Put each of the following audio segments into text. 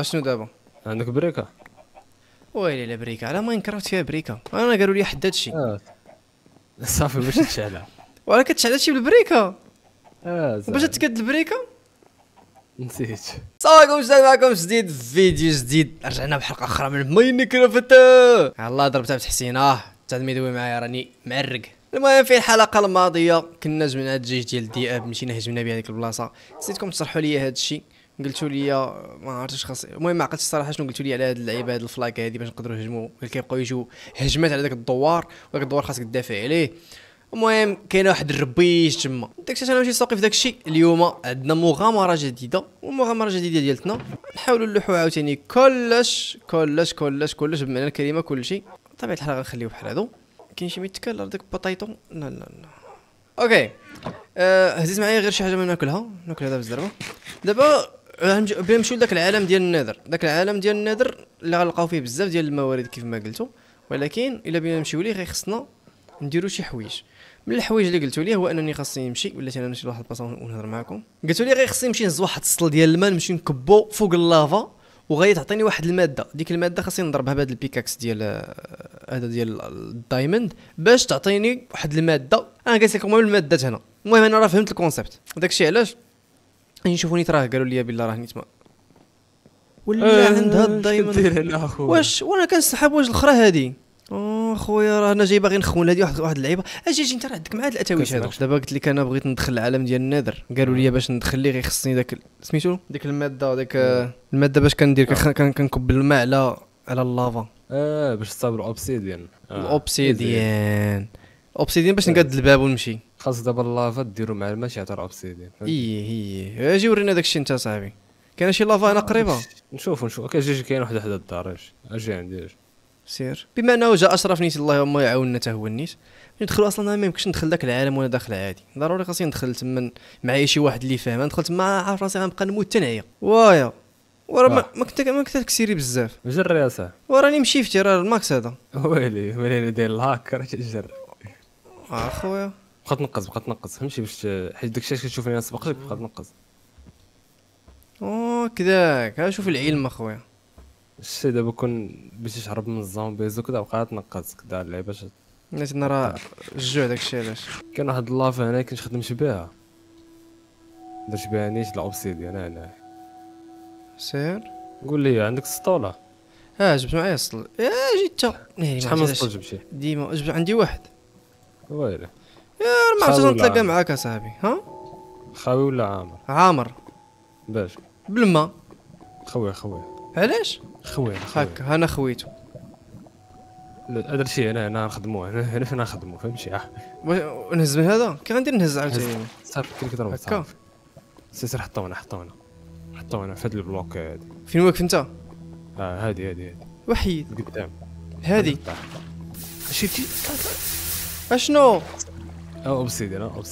اشنو دابا عندك بريكه؟ ويلي على بريكه، على ماينكرافت فيها بريكه. انا قالوا لي حد هادشي صافي باش تشعلها. وانا كتشعل هادشي بالبريكه باش تكد البريكه نسيت. السلام عليكم، جداد معكم جديد في فيديو جديد. رجعنا بحلقه اخرى من ماينكرافت. يلاه ضربتها بتحسينه تاع الميدوي معايا، راني معرق. المهم في الحلقه الماضيه كنا جبنا هاد الجيش ديال الذئاب، مشينا هجمنا به هذيك البلاصه. نسيتكم تصرحوا لي هاد الشيء، قلتوا لي ما عرفتش خاص. المهم ما عقلتش الصراحه شنو قلتوا لي على هاد اللعيبه، هاد الفلاك هادي باش نقدروا نهجموا، ولكن كيبقاو يجوا هجمات على داك الدوار، وداك الدوار خاصك تدافع عليه. المهم كاين واحد الربيش تما، داكشي علاش انا ماشي سوقي في داكشي. اليوم عندنا مغامره جديده، والمغامره الجديده ديالتنا نحاولوا نلوحوا عاوتاني كلش بمعنى الكلمه كلشي. طبيعه الحال غنخليوه بحال هادو. كاين شي ميتكلر داك البطايطو؟ لا لا لا. اوكي هزيت معايا غير شي حاجه ما ناكل هذا بالزربه. دابا بغينا نمشيو لذاك العالم ديال النادر، داك العالم ديال النادر اللي غنلقاو فيه بزاف ديال الموارد كيف ما قلتو، ولكن الا بغينا نمشيو ليه خصنا نديرو شي حوايج. من الحوايج اللي قلتو لي هو انني خاصني نمشي، ولات انا نمشي لواحد البلاصه ونهضر معكم. قلتو لي غير خصني نمشي نهز واحد السطل ديال الماء، نمشي نكبو فوق اللافا وغادي تعطيني واحد الماده. ديك الماده خاصني نضربها بهذا البيكاكس ديال هذا ديال الدايموند باش تعطيني واحد الماده. انا قلت لكم المادات هنا. المهم انا راه فهمت الكونسيبت، داكشي علاش نشوفوني تراه قالوا لي بالله راه نيتما ولا عند هاد الدايموند. واش وانا كنسحب واش الخرا هادي؟ خويا راه انا جاي باغي نخون هذه واحد اللعيبه. اجي انت راه عندك مع هاد الاتاويش هادو. دابا قلت لك انا بغيت ندخل العالم ديال النادر، قالوا لي باش ندخل لي غير خصني داك سميتو ديك الماده، داك الماده باش كندير كنكب الماء على اللافا باش تصاب الاوبسيديان. الاوبسيديان باش نقاد الباب ونمشي. خاص دابا اللافا ديرو مع الماء شي عطر اوبسيديان. ايه اجي ورينا داكشي انت صاحبي. كاين شي لافا هنا قريبه؟ نشوف كاين واحد حدا الدار. اجي عندي سير. بما انه جاء اشرف نيت، اللهم يعاوننا حتى هو النيت. ندخلوا اصلا ما يمكنش ندخل داك العالم وانا داخل عادي، ضروري خاصني ندخل تما معايا شي واحد اللي فاهم. دخلت مع عارف راسي غنبقى نموت تنعيا. وايا ورا ما كنت كسيري بزاف. جري اصاحبي وراني مشيفتي راه الماكس هذا. ويلي ملي داير الهاك راه تجري اخويا. بقات نقص فهمتي، باش حيت داك الشيء كتشوفني انا سبقتك بقات نقص. كذاك ها شوف العلم اخويا. الشيء دابا كون باش تهرب من الزومبيز وكذا بقا تنقص كذا اللعيبه. نيت انا راه الجوع داك الشيء علاش. كاين واحد اللافه هنا كنت خدمت بها، درت بها نيت الاوبسيديان هنا. سير قول لي عندك السطوله؟ جبت معايا السطل. جيت انت شحال من السطل جبتي؟ ديما جبت عندي واحد. ويلي ما عرفتش نتلاقى معاك اصاحبي. ها خاوي ولا عامر باش بالما خويا علاش؟ خويا هكا انا خويتو. لا درتي هنا نخدموه هنا فين نخدموه فهمتي. نهز من هذا كي غندير نهز عاوتاني صافي كنضرب هكا. سير حطونا في هاد البلوك هادي. فين واقف انت؟ هادي وحيد قدام هادي. شفتي اشنو؟ اوبسيديان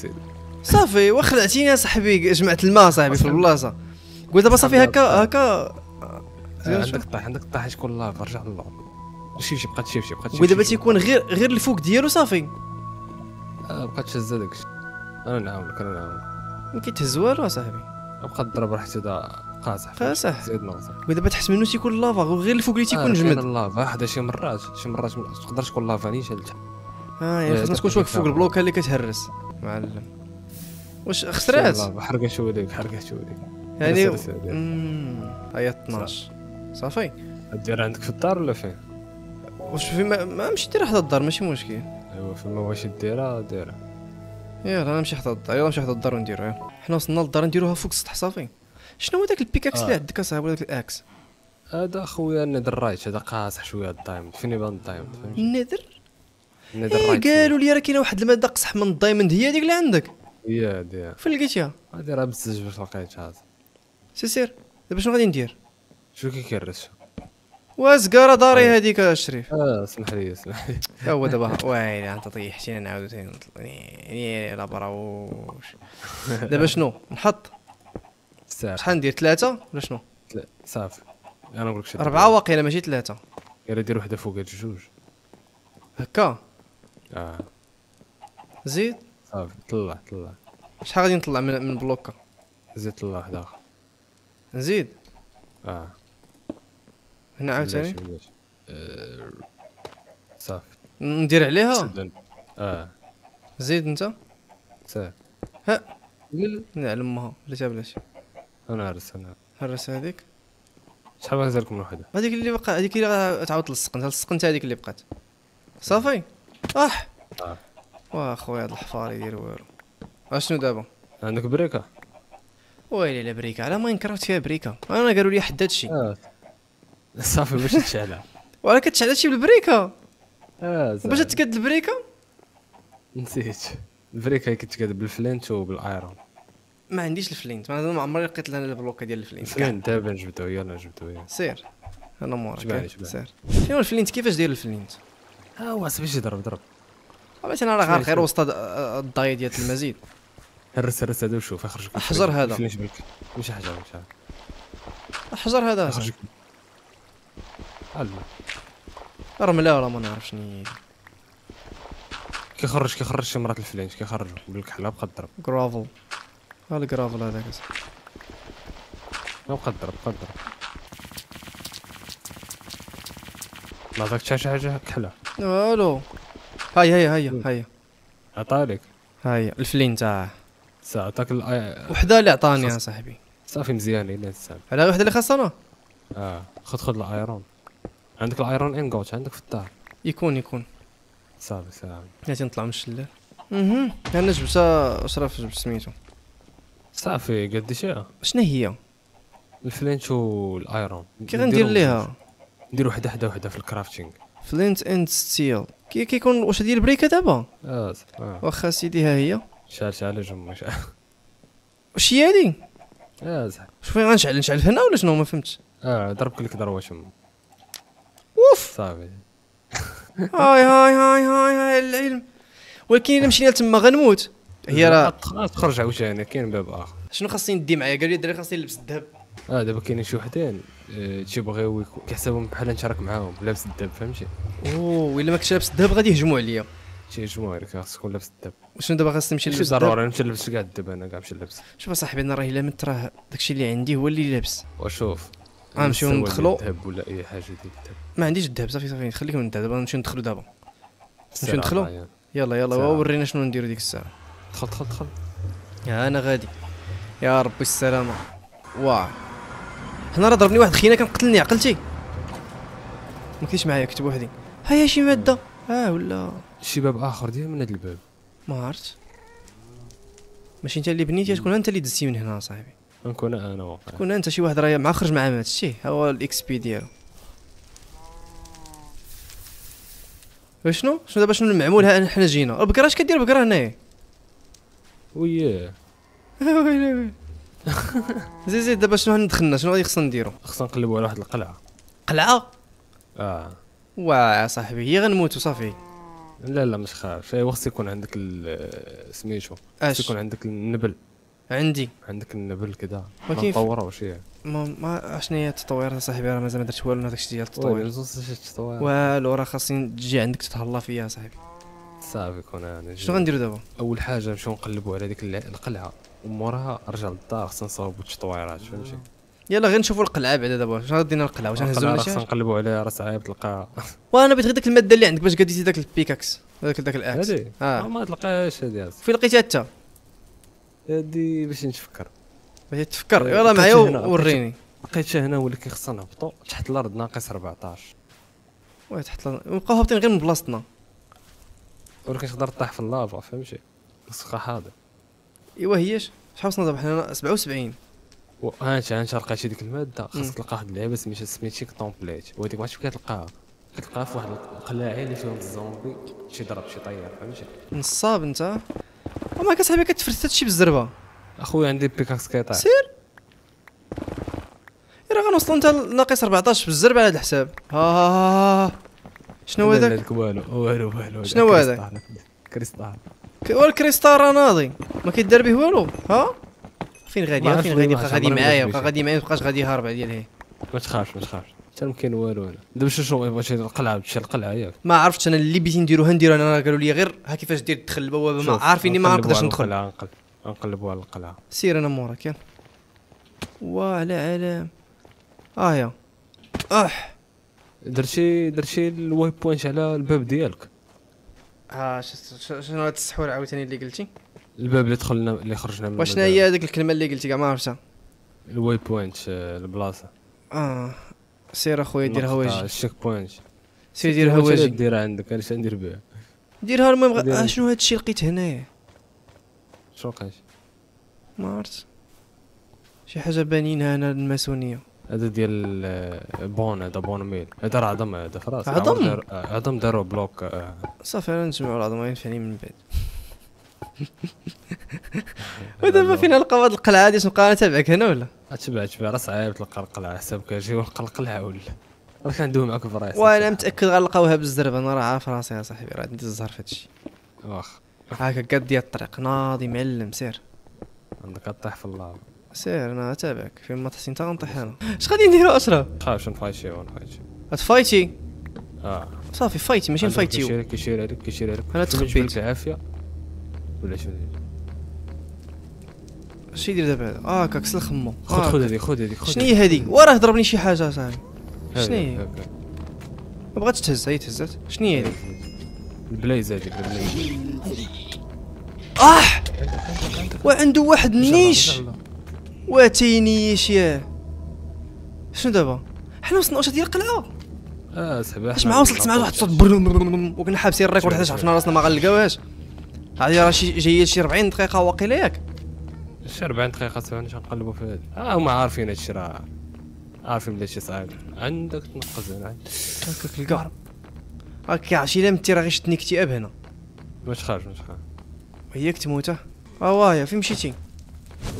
صافي. وخلعتيني صاحبي، جمعت الماء صاحبي في البلاصه. قلت دابا صافي هكا عندك طاح شكون اللافا. رجع للور شي بقات شي ودابا تيكون غير الفوق ديالو صافي. بقات تهز هذاك الشيء. انا نعاونك ما كيتهز والو اصاحبي. بقات تضرب حتى قاع صاحبي زيدنا صاحبي. ودابا تحت منو تيكون اللافا، غير الفوق اللي تيكون جمد. اللافا حدا شي مرات تقدر تكون لافا نيشان حتى لتحت. يعني خاصنا تكون واقف فوق البلوكه اللي كتهرس معلم. واش خسرات؟ حرقه شويه ديك يعني هي 12 صافي. الدير عندك في الدار ولا فين؟ واش فين ما نمشي دير حدا الدار ماشي مشكل. ايوا فما واش دايره يلاه انا نمشي حدا الدار. يلاه نمشي حدا الدار ونديرو. حنا وصلنا للدار نديروها فوق السطح صافي. شنو هو داك البيكاكس اللي عندك اصاحبي؟ داك الاكس هذا خويا النذر رايت، هذا قاصح شويه الدايموند. فين يبان الدايموند فهمتي؟ النذر رايت قالوا لي راه كاينه واحد الماده قصح من الدايموند، هي هذيك اللي عندك. هي هذه فين لقيتيها؟ هذه راه بالزجبر لقيتها. سير دابا شنو غادي ندير؟ شو كيكرس واسكاره داري هذيك الشريف. سمح لي ها هو دابا. ويلي انت طيحتينا نعاودو ثاني لا براوش. دابا شنو نحط؟ شحال ندير؟ 3 ولا شنو؟ صافي انا نقول لك شي 4 واقيلا ماشي 3. يلا دير وحده فوق هاد الجوج هكا. زيد صافي. طلع شحال غادي نطلع من بلوكه؟ زيد طلع واحد اخر. نزيد هنا عاوتاني صافي ندير عليها. زيد انت صافي. ها نعلمها بلاتي بلاتي. انا هرس انا هرس هذيك. شحال غنزير لكم وحده هذيك اللي بقى، هذيك اللي تعاود تلصق انت، لصق انت هذيك اللي بقات صافي. اح واه خويا هاد الحفار يدير والو. اشنو دابا عندك بريكه؟ ويلي على بريكه، على ماينكرافت فيها بريكه. انا قالوا لي حد هادشي صافي باش تشعلها. ولا كتشعل هادشي بالبريكه؟ باش تكاد البريكه نسيت. البريكه كتكاد بالفلنت وبالايرون. ما عنديش الفلينت، ما عمري لقيت لها البلوكه ديال الفلينت. الفلينت دابا جبدو، يلا جبدو يلا سير. انا موراك سير. شنو الفلينت؟ كيفاش داير الفلينت؟ ها هو صافي يضرب ضرب. انا راه غير وسط الضاي ديال المزيد. هرس هرس هذا وشوف يخرج لك الحجر هذا. ماشي حجر ماشي الحجر هذا يخرج لك. الله رمله ولا ما نعرف شنو هي. كيخرج شي مرات الفلينت كيخرج بالكحله بقى ضرب. كرافل ها الكرافل هذاك بقى ضرب. ما عطاك حتى شي حاجه كحله والو. هيا عطالك هيا الفلين تاع عطاك وحده اللي عطاني يا صاحبي صافي مزيانين هاد الساعه. على وحده اللي خاصنا خد الايرون. عندك الايرون انغوت عندك في الدار يكون صافي صافي. بلاتي نطلع من الشلال. انا جبت اشرف جبت سميتو صافي قديشها. شنو هي الفلينت والايرون؟ كي غندير ليها ندير وحده في الكرافتينغ. فلينت اند ستيل كي كيكون. واش هادي البريكه دابا؟ واخا سيدي ها هي. شعل جمي شعل. واش هي هادي؟ صح. شوف فين غنشعل هنا ولا شنو ما فهمتش. ضربك لك ضربه تما اوف صافي. هاي العلم، ولكن الا مشينا تما غنموت. هي راه تخرج عاوتاني كاين باب اخر. شنو خاصني ندي معايا؟ قالوا لي الدراري خاصني نلبس الذهب. دابا كاينين شي وحدين تيبغيو كيحسبهم بحال نشارك معاهم لابس الذهب فهمتي. الا ما كنتش لابس الذهب غادي يهجموا عليا. تيهجموا عليك خاص تكون لابس الذهب. شنو دابا خاصني نمشي للذهب؟ ضروري نمشي نلبس كاع الذهب. انا كاع نمشي نلبس. شوف اصاحبي انا راه الا مت راه داكشي اللي عندي هو اللي لابس. وشوف غنمشيو ندخلو الذهب ولا اي حاجه ديال الذهب. ما عنديش الذهب صافي خليك من الذهب. دابا نمشيو ندخلو يلا ورينا شنو نديرو ديك الساعه. دخل انا غادي يا ربي السلامه. واه هنا راه ضربني واحد خينا كنقتلني عقلتي. ما كاينش معايا كتب وحدي. ها هي شي ماده ولا شي باب اخر ديال من هذا الباب ما عرفت. ماشي انت اللي بنيتي، تكون انت اللي دزتي من هنا صاحبي. نكون انا واقع تكون انت. شي واحد راه مع خرج مع هذا الشيء. ها هو الاكس بي ديالو. شنو دابا؟ شنو المعمول؟ ها حنا جينا. البكره اش كدير بكره هنايا؟ وياه ويلي زيد دابا شنو دخلنا؟ شنو غادي خصنا نديرو؟ خصنا نقلبو على واحد القلعه. قلعه؟ واه صاحبي هي غنموتو صافي. لا مش خاف. ايوا خص يكون عندك سميتو، خص يكون عندك النبل. عندك النبل كذا نطورو شي. ما شنو هي التطوير صاحبي؟ راه مازال ما درت والو. انا داكشي ديال التطوير والو راه خاصني تجي عندك تتهلا فيا صاحبي. صافي كون انا شنو غنديرو دابا؟ اول حاجه نمشيو نقلبو على ديك القلعه وموراها رجع للدار. خصنا نصاوبو التطويرات فهمتي. يلا غير نشوفو القلعه بعدا. دابا واش غادينا القلعه؟ واش غنهزو لنا شي حاجه؟ نقلبو عليها راه صعيب تلقاها. وانا بغيت غير ديك الماده اللي عندك باش قديتي داك البيكاكس داك الاكس. هادي ما تلقاهاش هادي. فين لقيتها انت هادي؟ باش نتفكر تفكر. يلا معايا وريني. لقيتها هنا ولكن خصنا نهبطو تحت الارض ناقص 14. واه تحت الارض نبقاو هابطين غير من بلاصتنا. ولكن تقدر طيح في اللافا فهمتي. خصك حاضر. ايوا هيش شحال وصلنا دابا؟ حنا 77. هانت لقيتي ديك الماده. خاصك تلقى واحد اللعبه سميتي كطومبليت. وهذيك ما عرفتش فين كتلقاها في واحد القلاعه اللي فيهم الزومبي تيضرب شي طيار فهمتي. نصاب انت وما كصاحبي كتفرت هادشي بالزربه. اخويا عندي بيكاكس كيطيح. سير راه غنوصلو انت ناقص 14 بالزربه على هاد الحساب. شنو هو هذاك؟ والو شنو هو هذاك؟ كريستال. والكريستال راه ناضي ما كيدار به والو. ها فين غادي؟ بقى غادي معايا مابقاش غادي يهرب عليا لهيه. ما تخافش حتى مكاين والو. انا دابا شنو بغيتي؟ القلعه باش القلعه ياك ما عرفتش انا اللي بغيت نديروها نديرها. انا قالوا لي غير ها كيفاش دير تدخل البوابه. ما عارفيني ما نقدرش ندخل. نقلبوا على القلعه. سير انا موراك يلا. واه على علام. ها هي. درتي الويب بوينت على الباب ديالك؟ اه شنو هاد السحور عاوتاني اللي قلتي؟ الباب اللي دخلنا اللي خرجنا منه. واشنا هي هذيك الكلمه اللي قلتي كاع ما عرفتها؟ الويب بوينت البلاصه. اه سير اخويا ديرها واجي. الشيك بوينت سير ديرها واجي. ديرها عندك علاش ندير بها؟ ديرها المهم. شنو هاد الشيء لقيت هنايا؟ شنو لقيت؟ ما عرفت شي حاجه بانينها انا الماسونيه. هذا ديال بون، هذا بون ميل، هذا راه عظم، هذا خلاص عظم عظم دارو بلوك. صافي انا نسمعوا العظم ينفعني من بعد. ودابا فين نلقاو هاد القلعه هادي؟ نبقى انا تابعك هنا ولا؟ تبع راه صعيب تلقى القلعه، حسابك اجي ونلقى القلعه ولا راه كندوي معاك في راسي. وانا متاكد غنلقاوها بالزربه، انا راه عارف راسي يا صاحبي، راه عندي الزهر في هادشي. واخا هاكا قاد ديال الطريق ناضي معلم. سير عندك طيح في اللار. سير انا تابعك، فين ما تحسين تا غنطيح انا. اش غادي نديرو اشرف؟ خاف نفايتي ونفايتي. غتفايتي؟ اه صافي فايتي ماشي نفايتيو. كيشير عليك انا تخبيت العافيه ولا شنو؟ اش يدير دابا هذا؟ اه كاكس الخمو. خد هذيك شنو هي هذيك؟ وراه ضربني شي حاجه صاحبي. شنو هي؟ ما بغاتش تهز، هي تهزات. شنو هي هذيك؟ البلايزه هذيك البلايزه. اه وعنده واحد النيش واتينيش. ياه شنو دابا؟ حنا وصلنا واش ديال القلعه؟ اه صاحبي اش مع وصلت مع واحد الصوت برلوم وكنا حابسين الريكورد حيت عرفنا راسنا ما غنلقاوهاش. هادي راه شي جايه شي 40 دقيقه واقيلا ياك؟ شي 40 دقيقه ثاني غنقلبوا في هادي. هما عارفين هادشي، راه عارفين بلي شي صعيب. عندك تنقز هنا هكاك الكهرب هاك عشي. لا متي راه غير شدني اكتئاب هنا. واش خارج هياك تموته؟ ها واهي فين مشيتي؟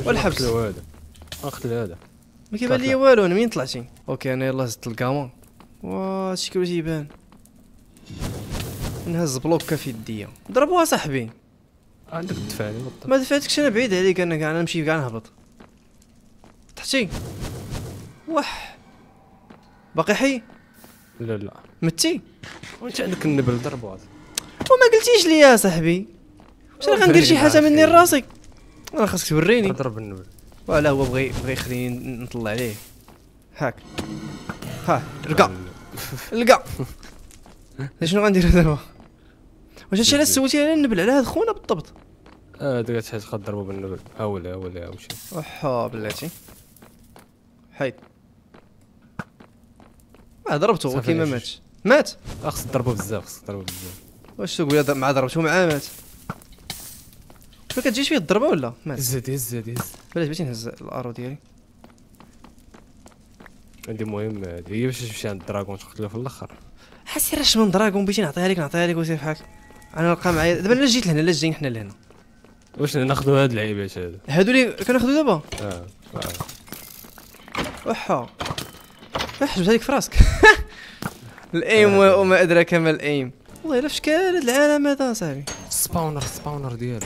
والحبس هذا اخذ هذا ما كيبان لي والو. انا منين طلعتي؟ اوكي انا يلاه زدت الكامون. وا هادشي كيفاش يبان؟ نهز بلوكه في يديا ضربوها صاحبي. عندك الدفاع ما دفعتكش، انا بعيد عليك، انا كاع نمشي كاع نهبط تحتي. وح باقي حي؟ لا متي وانت عندك النبل ضربوها وما قلتيش لي يا صاحبي. واش راه غندير شي حاجه مني لراسي؟ راه خاصك توريني. ضرب النبل. ولا هو بغى يخليني نطلع عليه هاك. ها لقى شنو غندير دابا؟ واش هادشي علاش سولتي على النبل على هاد خونا بالضبط؟ داك الشيء خاصك تضربو بالنبل. ها ولا وشي وحا بلاتي حيد. ضربته ولكن ما ماتش. مات؟ خاصك تضربو بزاف واش تقول مع ضربته معاه مات؟ ما كتجيش فيه الضربه ولا مات؟ هز بلاش بغيتي نهز الارو ديالي. عندي المهم هي باش تمشي عند الدراغون تقتلو في الاخر. حسي راش من دراغون بغيتي نعطيها لك وسير فحالك. انا نلقى معايا دابا. انا جيت لهنا علاش جايين حنا لهنا؟ واش ناخذوا هاد اللعيبات هادو اللي كناخذوا دابا؟ وحا حبس هذيك في راسك. الايم وما ادراك ما الايم. والله الا فشكال هاد العالم هذا صاحبي. السباونر ديالو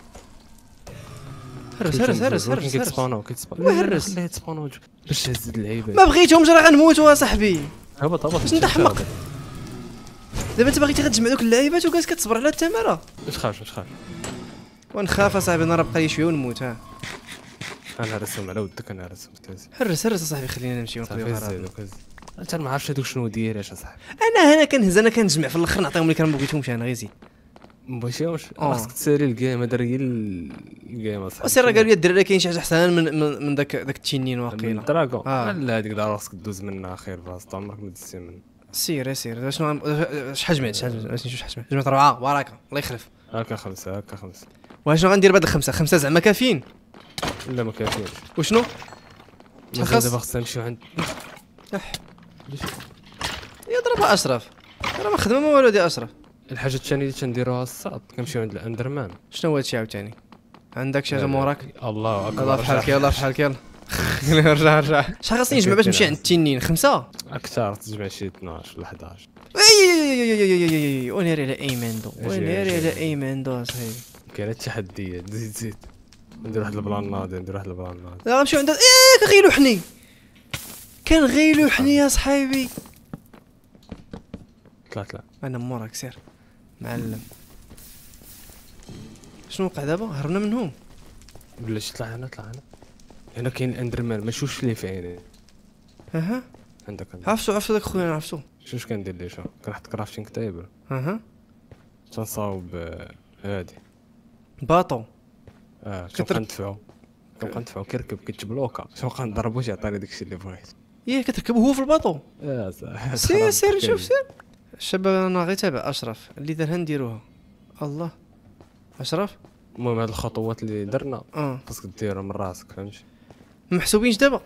هرس كيتسبانو باش تهز اللعيبه. ما بغيتهمش راه غنموتوا صاحبي. هبط باش نتحمق. دابا انت باغي تجمع دوك اللعيبات وكاس كتصبر على التماره. واش خاف ونخاف اصاحبي. انا راه بقى لي شويه ونموت. ها انا رسم على ودك، انا رسم كاس. هرس اصاحبي خلينا نمشي ونقضيو راه. انت ما عرفتش هادوك شنو داير يا صاحبي. انا هنا كنهز، انا كنجمع في الاخر نعطيهم اللي كان ما بغيتهمش. انا غير زيد ما بغيتيهمش خاصك تسالي الجيم. هذا رجل الجيم اصاحبي. سير راه قال لي الدراري كاين شي حاجه احسن من داك التنين واقيلا دراغون. لا هذيك دار خاصك دوز منها خير باص عمرك ما دزتي منها. سير شحال جمعت؟ جمعت 4 بركه الله يخلف. هاكا خمسه. واشنو غندير بهاد الخمسه؟ خمسه زعما كافيين؟ لا ما كافيينش. وشنو؟ خاص دابا خصنا نمشيو عند يضربها اشرف. راه ما خدمه ما والو ديال اشرف. الحاجه الثانيه اللي تنديروها الصاد كنمشيو عند الاندرمان. شنو هو هادشي عاوتاني؟ عندك شي حاجه موراك؟ الله اكبر. يلاه بحالك رجع شحال خاصني نجمع باش نمشي عند التنين؟ 5 اكثر، تجمع شي 12 ولا 11. اي وناري على ايماندو، وناري على ايماندو صاحبي. كاين التحديات زيد زيد. ندير واحد البلان ناضي، ندير واحد البلان ناضي. لا غنمشيو عند كنغيلوحني، كنغيلوحني يا صاحبي. طلع طلع انا موراك سير معلم. شنو وقع دابا؟ هربنا منهم ولا شي؟ طلع هنا، طلع هنا، هنا كاين الاندرمان ما شوفش اللي في عيني. اها عندك، عرفتو عرفتو داك خويا، عرفتو. شوف كندير ديجا، كنحط كرافتينغ تايبل. اها تنصاوب هادي باطو. كنبقى ندفعو كنبقى ندفعو، كيركب كيتبلوكا، كنبقى نضربو تيعطيني داكشي اللي بغيت. ياه كتركب هو في الباطو؟ صح. سير سير شوف سير. الشباب انا غير تابع اشرف اللي دارها نديروها. الله اشرف. المهم هاد الخطوات اللي درنا خاصك ديرهم من راسك، فهمتي؟ ما محسوبينش دابا.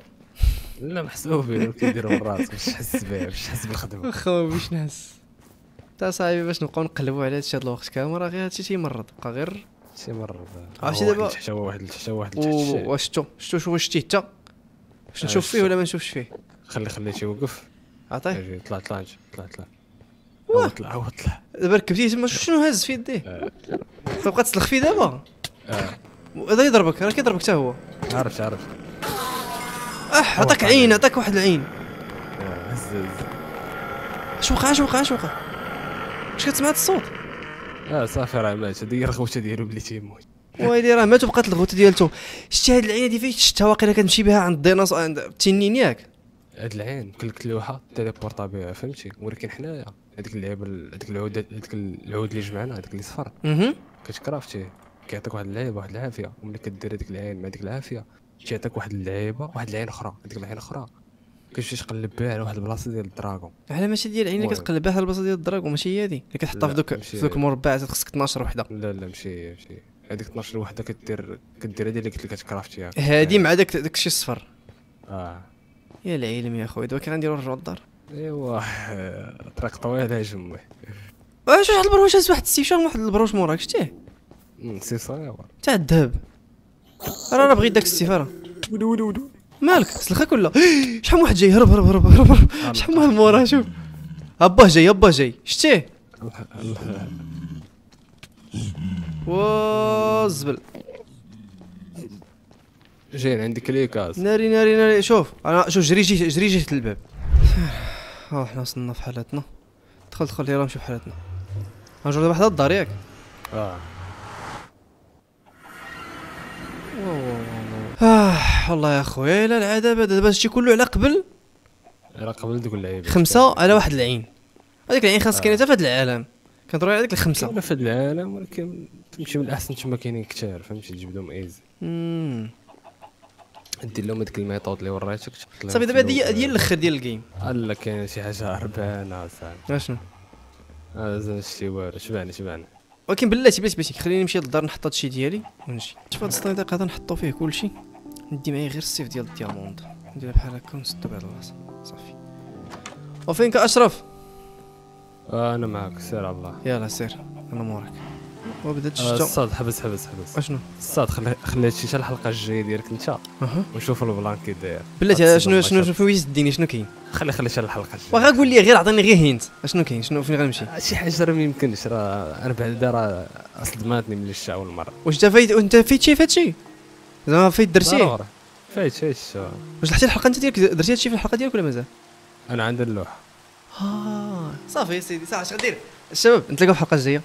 لا محسوبين، ولكن ديرهم من راسك باش تحس بها، باش تحس بالخدمه. واخا باش نحس تا صاحبي، باش نبقاو نقلبوا على هادشي هاد الوقت كامل، راه غير هادشي تيمرض، بقى غير تيمرض. عرفتي دابا واحد الحشوه، واحد الحشوه، واحد الحشوه. واش شتو شتو شو شتي حتى باش نشوف فيه ولا ما نشوفش فيه؟ خلي خليه تيوقف، عطيه. طلع طلع طلع طلع طلع هو، طلع دابا. ركبتيه تما، شنو هاز في يديه؟ تبقى تسلخ فيه دابا. هذا يضربك، راه كيضربك حتى هو. عرفت عرفت. عطاك عين، عطاك واحد العين. هز هز. اش وقع اش وقع اش وقع؟ واش كتسمع هاد الصوت؟ صافي راه مات، هادي هي الغوته ديالو بلي تيموت. ويلي راه مات وبقات الغوته ديالته. شتي هاد العين هادي فين شتها؟ واقيلا كتمشي بها عند الديناصور، عند التنين ياك؟ هاد العين كلك لوحه تيليبورطا بها، فهمتي؟ ولكن حنايا هذيك اللعبه، هذيك العود، هذيك العود اللي جمعنا، هذيك اللي صفر كتكرافتيه، كيعطيك واحد اللعيبه واحد العافيه. وملي كدير هذيك العين مع هذيك العافيه تيعطيك واحد اللعيبه، واحد العين اخرى. هذيك العين الاخرى كتمشي تقلب بها على واحد البلاصه ديال الدراغون. على ماشي ديال العين اللي كتقلب بها على البلاصه ديال الدراغون، ماشي هي هذه اللي كتحطها في دوك في دوك المربعات، خصك 12 وحده. لا لا ماشي ماشي هذيك 12 وحده. كدير هذه اللي قلت لك كتكرافتيها، هذه مع داك الشيء الصفر. يا العلم يا خويا، دابا كنديروا نرجعوا للدار. ايوا طريق طويله يا جمي. واش واحد البروش هز واحد السيشان، واحد البروش موراك شتيه؟ سي صغير تاع الذهب. راه بغيت داك السفاره. ودو ودو ودو مالك سلخك ولا؟ شحال واحد جاي، هرب هرب هرب هرب. شحال واحد موراه، شوف اباه جاي، اباه جاي شتيه؟ وا الزبل جاي عندي كليكاز. ناري ناري ناري. شوف انا شوف، جري جي جري جي للباب. حنا وصلنا في حالتنا. دخل دخل لي راه مشي في حالتنا. غنرجعو دابا حدا الدار ياك. والله يا خويا الا العذاب هذا. دابا هادشي كله على قبل، على قبل دوك اللعيبه 5 على واحد العين. هذيك العين خاص كاينه حتى في هاد العالم، كنهضروا على هذيك الخمسه كاينه في هاد العالم، ولكن تمشي من الاحسن تما كاينين كثار، فهمتي؟ تجيب لهم ايزي، دير لهم هذيك الميطود اللي وريتك صافي. دابا هادي الاخر ديال الجيم. لا كاين شي حاجه هربانه صافي. اشنو؟ زعما شتي والو. شبعني شبعني، ولكن بلاتي بلاتي بلاتي خليني نمشي للدار نحط هادشي ديالي ونجي. شوف هاد السطيطيق هذا نحطو فيه كلشي، ندي معايا غير السيف ديال الدياموند، نديرها بحال هكا ونسدو بهاد البلاصه صافي. وفينك اشرف؟ انا معاك سير على الله. يلاه سير انا موراك. وبدات الشتا. الصاد حبس حبس حبس. اشنو؟ الصاد خلي هادشي حتى الحلقه الجايه ديالك انت. ونشوف البلان كي داير. بلاتي شنو شنو فين تديني؟ شنو كاين؟ خلي حتى الحلقه الجايه. واخا قول لي غير، عطيني غير هينت شنو كاين، شنو فين غنمشي؟ شي حاجه راه ما يمكنش، راه انا بعد راه صدماتني ملي شفتها اول مره. واش انت فايت، انت فايت شي في هادشي؟ زعما فايت درتيه؟ فايت. واش لحقتي الحلقه انت ديالك، درتي هادشي في الحلقه ديالك ولا مازال؟ انا عندي اللوحه. صافي يا سيدي، صافي اش غندير؟ الشباب نتلاقاو في الحلقه الجايه.